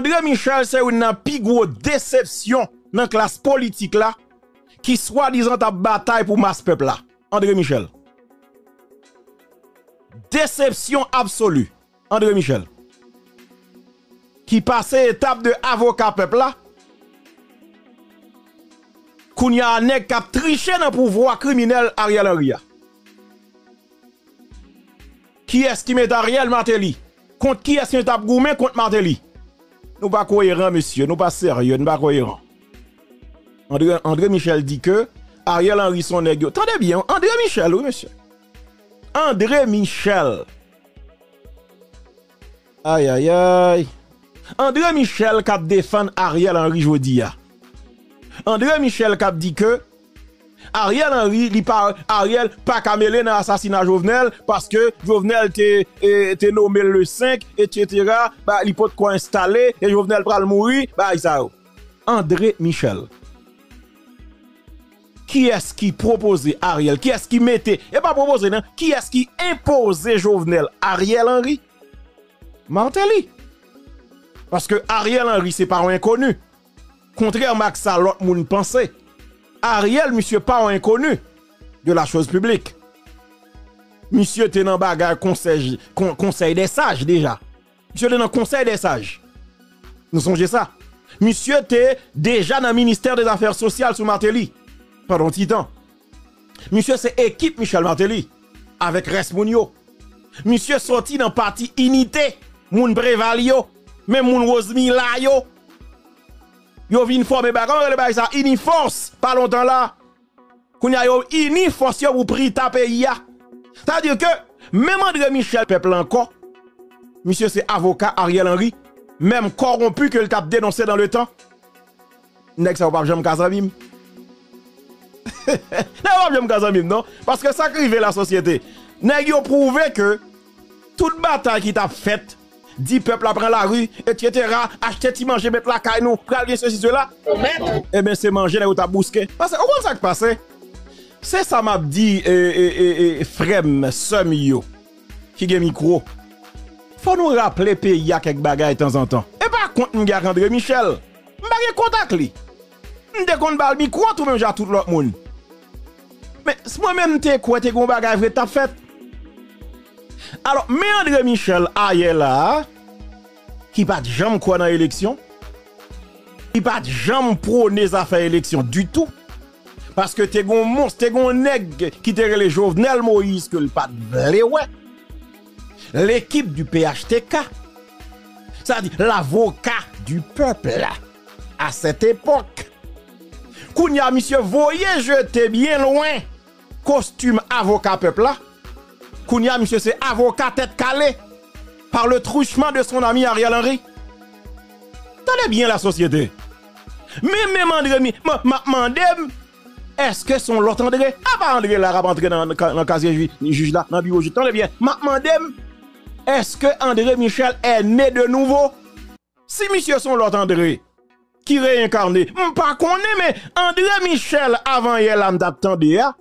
André Michel, c'est une plus grosse déception dans la classe politique là, qui soi-disant a bataille pour masse peuple là. André Michel. Déception absolue. André Michel. Qui passait étape de avocat peuple là. Kounya Anek qui a triché dans le pouvoir criminel Ariel Henry. Qui est-ce qui met Ariel Martelly? Contre qui est-ce qui tape gourmet contre Martelly? Nous pas cohérent, monsieur. Nous pas sérieux. Nous pas cohérent. André Michel dit que Ariel Henry son nègre. Tendez bien. André Michel, oui, monsieur. André Michel. Aïe, aïe, aïe. André Michel qui défend Ariel Henry jodia. André Michel qui dit que Ariel Henry, Ariel pas camélé dans l'assassinat Jovenel parce que Jovenel t'es nommé le 5, etc. Bah, il peut quoi installer et Jovenel pral mourir. Bah, ça. André Michel. Qui est-ce qui proposait Ariel? Qui est-ce qui mettait? Et pas proposé, non? Qui est-ce qui imposait Jovenel? Ariel Henry? Martelly. Parce que Ariel Henry, c'est pas un inconnu. Contrairement à ça, l'autre monde pensait. Ariel, monsieur, pas un inconnu de la chose publique. Monsieur, t'es dans bagage conseil des sages déjà. Monsieur, t'es dans conseil des sages. Nous songez ça. Monsieur, t'es déjà dans le ministère des Affaires sociales sous Martelly. Pendant Titan. Monsieur, c'est équipe Michel Martelly. Avec Resmounio. Monsieur, sorti dans parti Unité. Moun Brevalio. Même moun Rosemila yo. Yo vin forme bagan, le bagay sa Uniforce, pas longtemps là. Kounya yo Uniforce yo pour pri ta pays ya. C'est-à-dire que même André Michel peuple encore. Monsieur c'est avocat Ariel Henry, même corrompu que le tap dénoncé dans le temps. Nèg sa ou pa jam Kazamim. Nèg ou pa jam Kazamim non, parce que ça crive la société. Nèg yo prouvé que toute bataille qui t'a faite 10 peuples à prendre la rue, etc. Acheter, ti manger, mettre la caille, nous, prendre ceci, cela. Eh bien, c'est manger, là où t'as bousqué. Parce que, au moins, ça qui passe. C'est ça, m'a dit, Frem, Semio, qui est micro. Faut nous rappeler, pays, à quelques bagages de temps en temps. Et par contre, nous gars André Michel. M'bagay contact, li. M'de kon bal micro, tout même, j'ai tout l'autre monde. Mais, moi-même, t'es quoi, t'es gon bagay, vrai, t'as fait. Alors, mais André Michel aye là, qui bat jamais quoi dans l'élection, qui bat jamais prôné à faire élection du tout, parce que t'es gon monstre, t'es gon nègre qui t'es les Jovenel Moïse que le pas de ouais. L'équipe du PHTK, ça dit l'avocat du peuple là, à cette époque. Kounya, monsieur, voyez, jeter bien loin, costume avocat peuple là. Kounya, monsieur, c'est avocat tête calée par le truchement de son ami Ariel Henry. Tenez bien la société. Mais même André, est-ce que son l'autre André? Ah, pas André, là, va entrer dans le casier juge là, dans le bureau juge. Tenez bien. Est-ce que André Michel est né de nouveau? Si monsieur son l'autre André, qui réincarné, pas qu'on est, mais André Michel, avant hier, là, m'attendait, hein?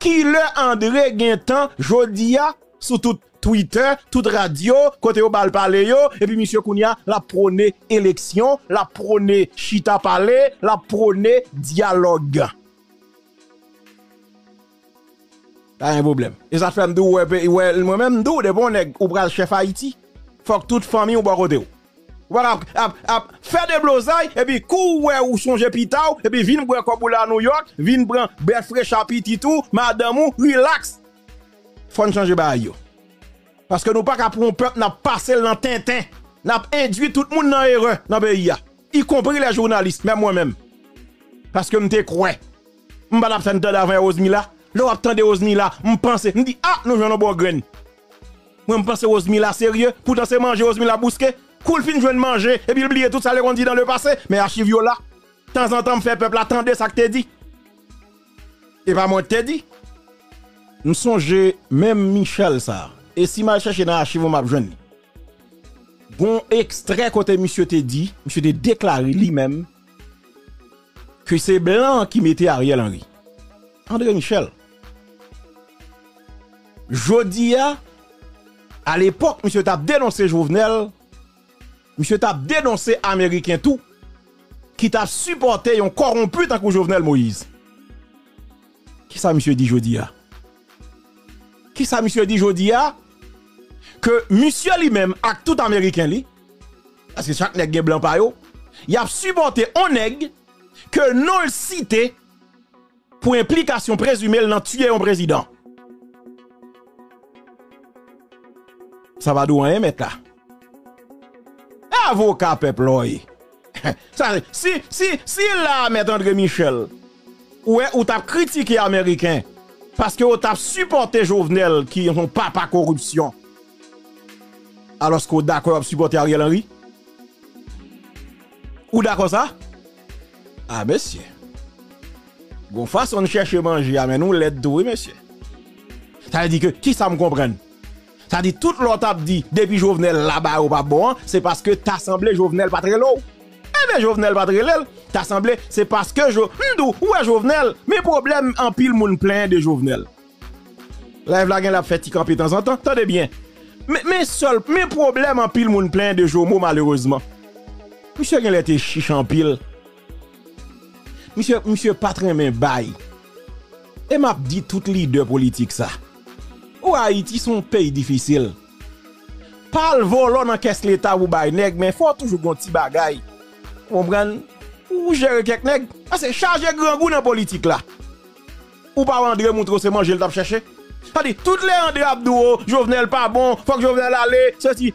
Qui le André Guintan, jodia, sur tout Twitter, toute radio, côté au bal palais yo, et puis monsieur Kounia, la prône élection, la prône chita palais, la prône dialogue. Pas un problème. Et ça fait m'dou, moi-même m'dou, de bon nèg, ou bral chef Haïti, faut que toute famille ou barote ou. Voilà, faire des blosailles, et puis couer ou songer pitaou, et puis vin bran koboula à New York, vin bran bête fraîche à petit tout, madame ou, relax. Faut nous changer ba yo. Parce que nous pas qu'à pour un peuple n'a passé dans Tintin, n'a induit tout le monde dans l'erreur dans le pays, y compris les journalistes, même moi-même. Parce que m'te crois. M'ba l'absente d'avant Ozmila, l'on attend de Ozmila, m'pense, m'di, ah, nous venons bon grain. Moi m'pense Ozmila sérieux, pourtant c'est manger Ozmila bousquet. Cool fin de manger et puis oublier tout ça qu'on dit dans le passé, mais archive yo là. De temps en temps, fait peuple attendez ça que t'es dit. Et pas moi t'es dit. Nous songe même Michel ça. Et si m'a cherché dans l'archive, m'a jeune. Bon extrait côté monsieur t'es dit, monsieur t'es déclaré lui-même que c'est blanc qui mettait Ariel Henry. André Michel. Jodia, à l'époque, monsieur t'a dénoncé Jovenel. monsieur t'a dénoncé américain tout qui t'a supporté un corrompu tant que Jovenel Moïse. Qui ça monsieur dit jodi a? Qui ça monsieur dit jodi a? Que monsieur lui-même avec tout américain lui, parce que chaque nèg blanc pa yo, il a supporté un nèg que non le cité pour implication présumée dans tuer un président. Ça va d'où un mettre là. Avocat peuple loy. Si là met André Michel ouais ou t'as critiqué américain parce que ou t'as supporté Jovenel qui ont papa corruption. Alors que d'accord supporter Ariel Henry. Ou d'accord ça? Ah monsieur. Gon façon chercher manger mais nous l'aide doué monsieur. Ça veut dire que qui ça me comprenne? Ça dit tout l'autre a dit depuis Jovenel là-bas ou pas bon, c'est parce que t'as semblé Jovenel pas très low. Eh bien Jovenel pas très low, t'as semblé c'est parce que ouais Jovenel, mes problèmes en pile moun plein de Jovenel. Live la gen la fait camper de temps en temps, attendez bien. Mais seul mes problèmes en pile moun plein de Jomo malheureusement. Monsieur gen était chiche en pile. Monsieur patrin men bail. Et m'a dit tout leader politique ça. Ou Haïti son pays difficile. Pas le volant dans caisse l'état ou bay nèg mais faut toujours gon petit bagay. Comprendre ou gérer quelques nèg, c'est charger grand goût dans politique là. Ou pas André montre c'est manger le t'a chercher. Pas dit toutes les André Abdou, Jovenel pas bon, faut que Jovenel aller, ceci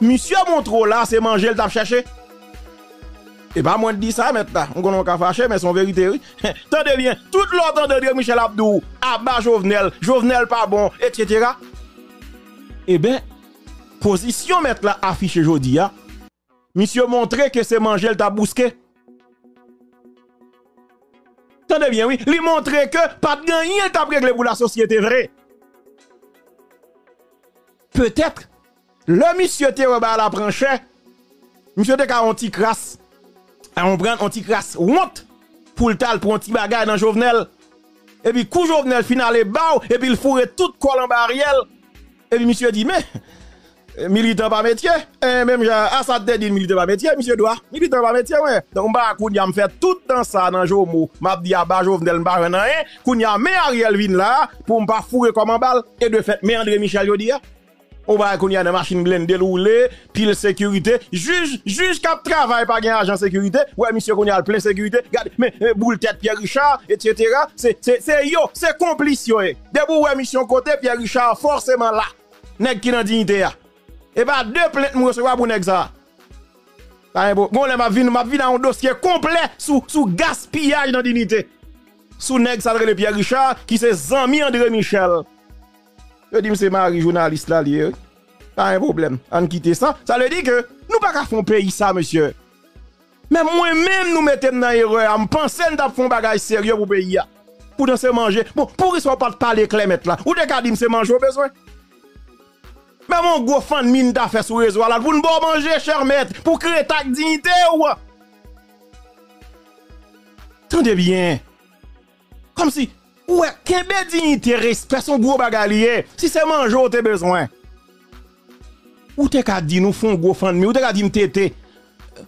monsieur montre là c'est manger le t'a chercher. Et pas moins dit ça maintenant, on connait pas fâché mais son vérité oui. Tendez bien, tout l'autre de Michel Abdou, Abba Jovenel, Jovenel pas bon, etc. Eh ben position mettre là affiché jodi a. Monsieur montrer que c'est manger le t'a bousqué. Tendez bien oui, lui montrer que pas de gagner le t'a réglé pour la société vrai. Peut-être le monsieur te reba la pranche. Monsieur te ka anti crasse. On prend anti-crasse honte pour le tal pour anti bagay dans Jovenel. Et puis coup Jovenel final et bao et puis il fourre tout col en barrière. Et puis monsieur dit mais militant pas métier et même à ça te dit militant pas métier monsieur doit militant pas métier ouais. Donc bah kounya me fait tout temps ça dans Jomo. M'a dit à ba Jovenel me pas rien kounya mais Ariel vin là pour me pas fourrer comme en balle et de fait mais André Michel yo dit on va qu'on y a une machine blindée roulée, pile sécurité, juge cap travail pas gain agent sécurité, ouais monsieur qu'on y a plein sécurité, regardez, mais boule tête Pierre Richard, etc. C'est complice yo. Debout ouais mission côté Pierre Richard forcément là. Nèg qui dans dignité a. Et pas deux plaintes me recevoir pour nèg ça. Bon là m'a vie dans un dossier complet sous gaspillage dans dignité. Sous nèg ça le Pierre Richard qui c'est zami André Michel. Je dis, c'est Marie, journaliste là, lié. Pas un problème. On quitte ça. Ça veut dire que nous pas qu'à faire payer ça, monsieur. Mais moi-même, nous mettons dans l'erreur. On pense que nous faisons des choses sérieux pour payer. Pour nous faire manger. Bon, pour ne pas parler clair maintenant. Ou de cas, nous faisons manger au besoin. Mais mon gros fan de mine d'affaires sur le réseau là. Pour nous manger, cher maître. Pour créer ta dignité. Tendez bien. Comme si. Ouais, quelle dignité, respect, son gros bagalier. Si c'est manger, ou t'es besoin. Ou t'es qu'à dire, nous font gros fan de mi, ou t'es qu'à dire, nous t'es.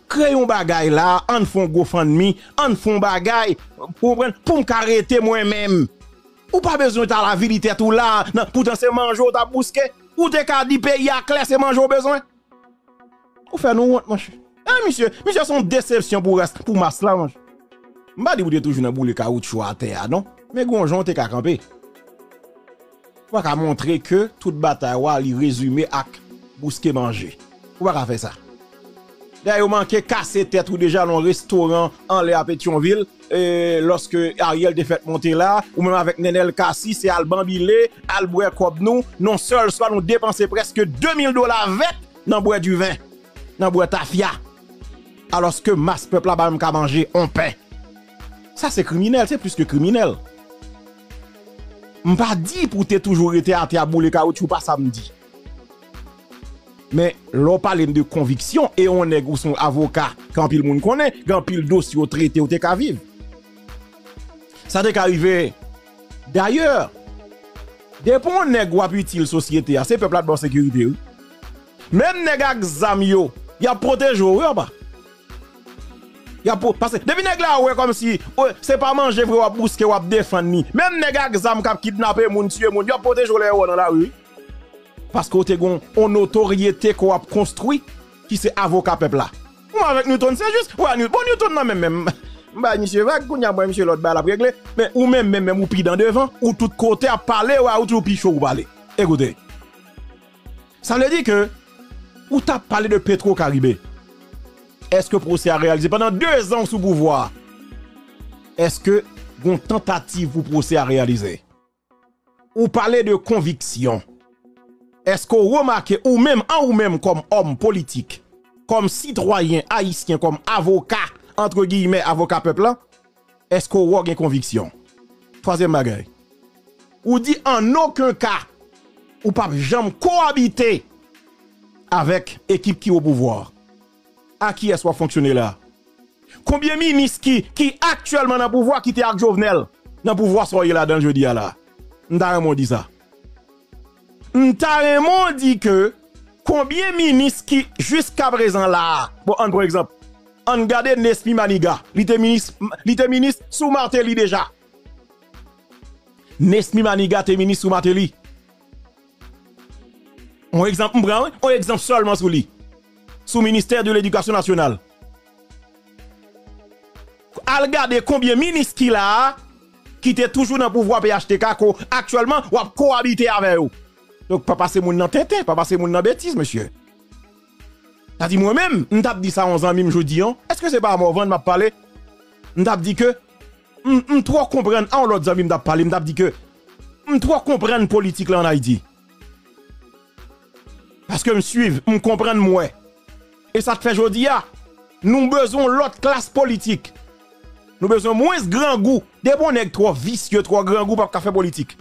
Créons bagay là, on font gros fan de mi, on font bagay, pour m'arrêter moi-même. Ou pas besoin, t'as la vérité tout là, pourtant c'est manger, ou t'as bousqué. Ou t'es qu'à dire, payer à clair, c'est manger, ou besoin. Ou fait nous honte, monsieur. Eh, monsieur, son déception pour masse là, monsieur. M'ba dit, vous êtes toujours dans boule caoutchouc à terre, non? Mais gonjon t'es qu'à camper. Ou pas qu'à montrer que toute bataille ou à li résumer à bousquer manger. Ou pas qu'à faire ça. D'ailleurs, manqué casser tête ou déjà dans un restaurant en l'air à Pétionville. Lorsque Ariel te fait monter là, ou même avec Nenel Kassi, c'est Albambilé, Alboué Kobnou, non seul soit nous dépenser presque $2000 vêt dans bois du vin, dans bois tafia. Alors que masse peuple là-bas m'a manger, on paie. Ça c'est criminel, c'est plus que criminel. M'pas dit pour t'es toujours été à terre boule caoutchouc pas samedi. Mais l'on parle de conviction et on est ou son avocat quand pile monde connaît, quand pile dossier au traité ou t'es qu'à vivre. Ça t'est arrivé. D'ailleurs, depuis on est ou utile société, c'est peuple de bonne sécurité. Même nèg ak zam yo, il a protégé ou pas. Il a parce que depuis nèg là ouais comme si c'est pas manger pour bousquer ou défendre ni. Même nèg exam qui kidnapper moun tuer moun, il a protégé les dans la rue. Parce que tu as une autorité qu'on a construit qui c'est avocat peuple là. Moi avec Newton c'est juste ouais Newton, bon Newton non même bah monsieur va kounya moi monsieur l'autre ba la régler mais ou même ou pi dans devant ou tout côté à parler ou tout pi chaud ou parler. Écoutez. Ça veut dire que ou t'as parlé de Petro-Caribé. Est-ce que le procès a réalisé pendant 2 ans sous pouvoir? Est-ce que une tentative pour procès a réalisé? Ou parler de conviction? Est-ce qu'on remarque ou même en ou même comme homme politique, comme citoyen haïtien, comme avocat, entre guillemets, avocat peuple, est-ce qu'on voit une conviction? Troisième bagaille. Ou dit en aucun cas, ou pas jamais cohabiter avec l'équipe qui est au pouvoir. À qui est-ce qu'on fonctionner là? Combien de ministres qui actuellement dans le pouvoir, qui étaient avec Jovenel, dans le pouvoir, sont là dans le jeudi là? N'ta dit ça. N'ta dit que combien de ministres qui, jusqu'à présent là, bon, par exemple, on regarde Nesmi Maniga, il était ministre sous Martelly déjà. Nesmi Maniga était ministre sous Martelly. On exemple, on exemple seulement sous lui. Sous le ministère de l'Éducation nationale. Al gade combien de ministres qui là, qui étaient toujours dans le pouvoir PHTK, actuellement, ou cohabiter avec eux. Donc, pas passer moun nan tête, pas passer moun nan bêtise, monsieur. T'as dit moi-même, m'tap dit ça 11 ans, même jodi an. Est-ce que c'est pas à moi, m'a parlé? M'tap dit que, m'tro comprendre, en l'autre zami m'tap parlé, m'tap dit que, m'tro comprendre politique là en Haïti. Parce que m'suivre, m'comprendre moi. Et ça te fait jodi a, nous besoin l'autre classe politique. Nous besoin moins grand goût. Des bons nèg trop vicieux, trop grand goût pour faire politique.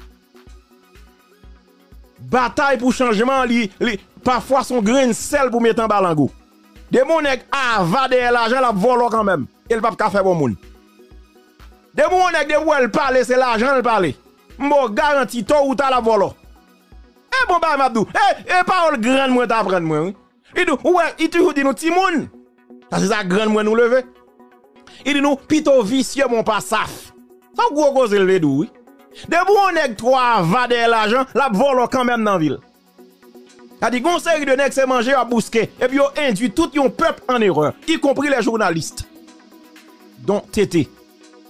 Bataille pour changement, parfois son grain de sel pour mettre en balango. Des bons nèg avade l'argent, la volo quand même. Et le pape fait bon moun. Des bons nèg de où elle parle, c'est l'argent elle parle. M'bo garanti toi ou ta la volo. Eh bon bah m'abdou, eh parole grande moi t'apprendre moi. Il dit, ouais, il toujours dit nous, Timoun. C'est ça, grand moins nous lever. Il dit nous, pito vicieux, mon passaf. Ça, gros cause élevé d'où, oui. De bon nèg trois va de l'argent, la volo quand même dans la ville. Ça dit, qu'on série de nèg, c'est manger à bousquer. Et puis, on induit tout yon peuple en erreur, y compris les journalistes. Donc, tété.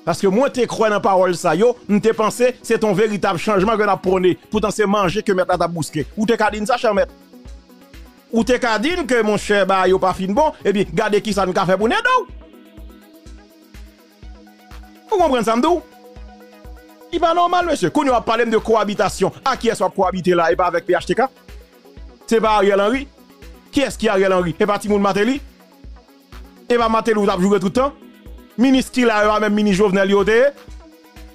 Parce que moi, t'es crois dans la parole, ça, yo, t'es pensé, c'est ton véritable changement que t'as prôné. Pourtant, c'est manger que mettre à ta bousquer. Ou t'es cadine ça, cher mettre. Ou te ka din que mon cher ba yo pas fin bon, et bien gade qui ça nous ka fait pour nedou. Vous comprenez ça m'dou? Il pas normal monsieur, qu'on a parlé de cohabitation. À qui est-ce qu'on cohabiter là et pas avec PHTK? C'est pas Ariel Henry. Qui est-ce qui Ariel Henry? Et pas Timoun Martelly? Et pas Martelly ou t'a joué tout le temps? Ministre là même mini Jovenel yote.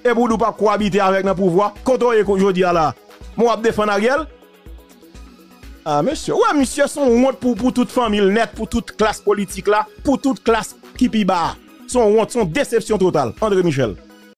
Et pour nous pas cohabiter avec le pouvoir. Quand on est aujourd'hui là, moi je défends Ariel. Ah, monsieur, ouais, monsieur, son honte pour toute famille nette, pour toute classe politique là, pour toute classe qui piba. Son honte, son déception totale. André Michel.